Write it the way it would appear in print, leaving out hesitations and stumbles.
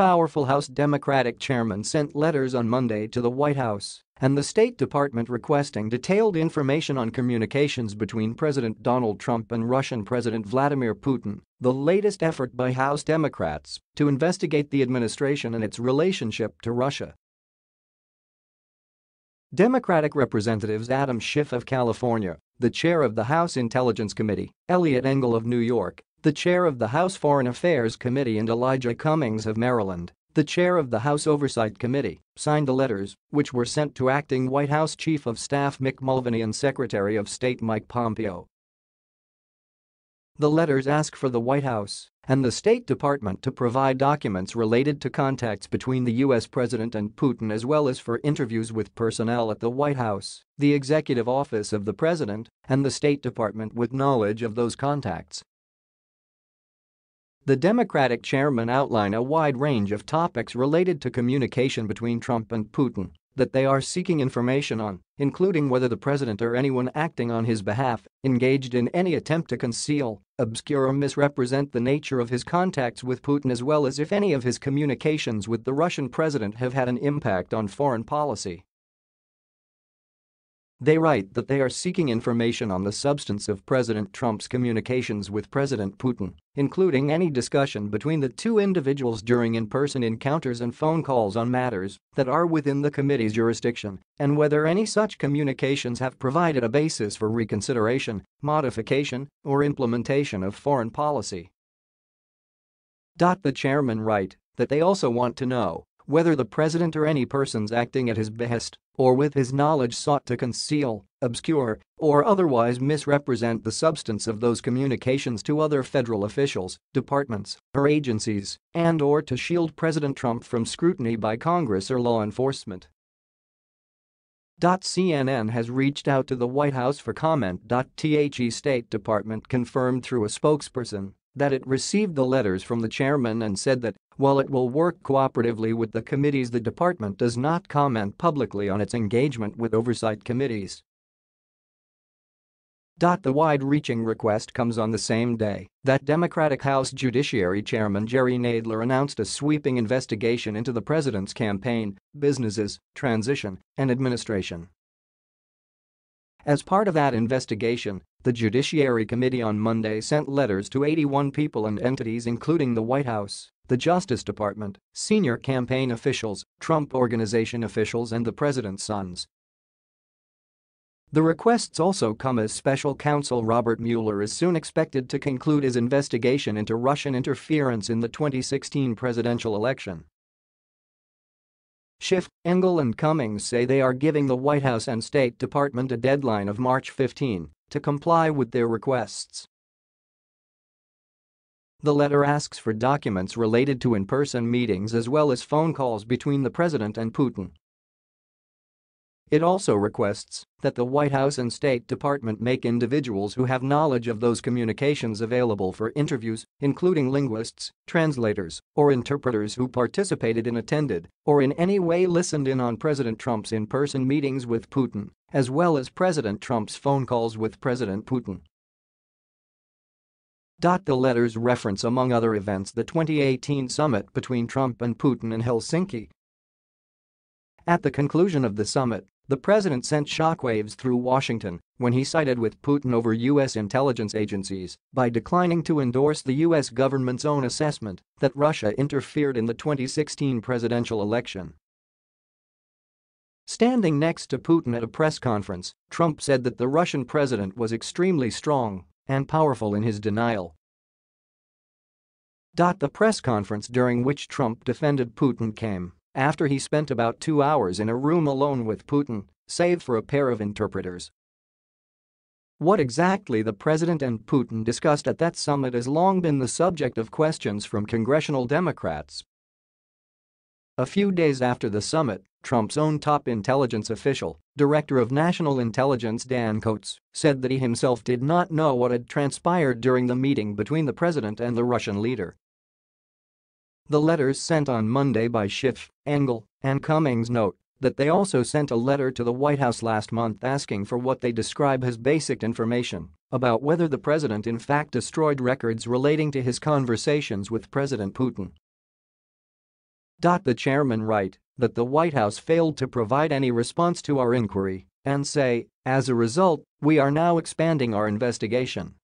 powerful House Democratic chairman sent letters on Monday to the White House and the State Department requesting detailed information on communications between President Donald Trump and Russian President Vladimir Putin, the latest effort by House Democrats to investigate the administration and its relationship to Russia. Democratic Representatives Adam Schiff of California, the chair of the House Intelligence Committee, Elliot Engel of New York, the chair of the House Foreign Affairs Committee, and Elijah Cummings of Maryland, the chair of the House Oversight Committee, signed the letters, which were sent to acting White House Chief of Staff Mick Mulvaney and Secretary of State Mike Pompeo. The letters ask for the White House and the State Department to provide documents related to contacts between the U.S. president and Putin, as well as for interviews with personnel at the White House, the Executive Office of the President, and the State Department with knowledge of those contacts. The Democratic chairman outlined a wide range of topics related to communication between Trump and Putin that they are seeking information on, including whether the president or anyone acting on his behalf engaged in any attempt to conceal, obscure, or misrepresent the nature of his contacts with Putin, as well as if any of his communications with the Russian president have had an impact on foreign policy. They write that they are seeking information on the substance of President Trump's communications with President Putin, including any discussion between the two individuals during in-person encounters and phone calls on matters that are within the committee's jurisdiction, and whether any such communications have provided a basis for reconsideration, modification, or implementation of foreign policy. The chairman writes that they also want to know whether the president or any persons acting at his behest or with his knowledge sought to conceal, obscure, or otherwise misrepresent the substance of those communications to other federal officials, departments, or agencies, and/or to shield President Trump from scrutiny by Congress or law enforcement. CNN has reached out to the White House for comment. The State Department confirmed through a spokesperson that it received the letters from the chairman and said that, while it will work cooperatively with the committees, the department does not comment publicly on its engagement with oversight committees. The wide-reaching request comes on the same day that Democratic House Judiciary Chairman Jerry Nadler announced a sweeping investigation into the president's campaign, businesses, transition, and administration. As part of that investigation, the Judiciary Committee on Monday sent letters to 81 people and entities, including the White House, the Justice Department, senior campaign officials, Trump Organization officials, and the president's sons. The requests also come as special counsel Robert Mueller is soon expected to conclude his investigation into Russian interference in the 2016 presidential election. Schiff, Engel, and Cummings say they are giving the White House and State Department a deadline of March 15 to comply with their requests. The letter asks for documents related to in-person meetings as well as phone calls between the president and Putin. It also requests that the White House and State Department make individuals who have knowledge of those communications available for interviews, including linguists, translators, or interpreters who participated in, attended, or in any way listened in on President Trump's in-person meetings with Putin, as well as President Trump's phone calls with President Putin. The letters reference, among other events, the 2018 summit between Trump and Putin in Helsinki. At the conclusion of the summit, the president sent shockwaves through Washington when he sided with Putin over U.S. intelligence agencies by declining to endorse the U.S. government's own assessment that Russia interfered in the 2016 presidential election. Standing next to Putin at a press conference, Trump said that the Russian president was extremely strong and powerful in his denial. The press conference during which Trump defended Putin came after he spent about 2 hours in a room alone with Putin, save for a pair of interpreters. What exactly the president and Putin discussed at that summit has long been the subject of questions from congressional Democrats. A few days after the summit, Trump's own top intelligence official, Director of National Intelligence Dan Coats, said that he himself did not know what had transpired during the meeting between the president and the Russian leader. The letters sent on Monday by Schiff, Engel, and Cummings note that they also sent a letter to the White House last month asking for what they describe as basic information about whether the president in fact destroyed records relating to his conversations with President Putin. The chairman writes that the White House failed to provide any response to our inquiry and say, as a result, we are now expanding our investigation.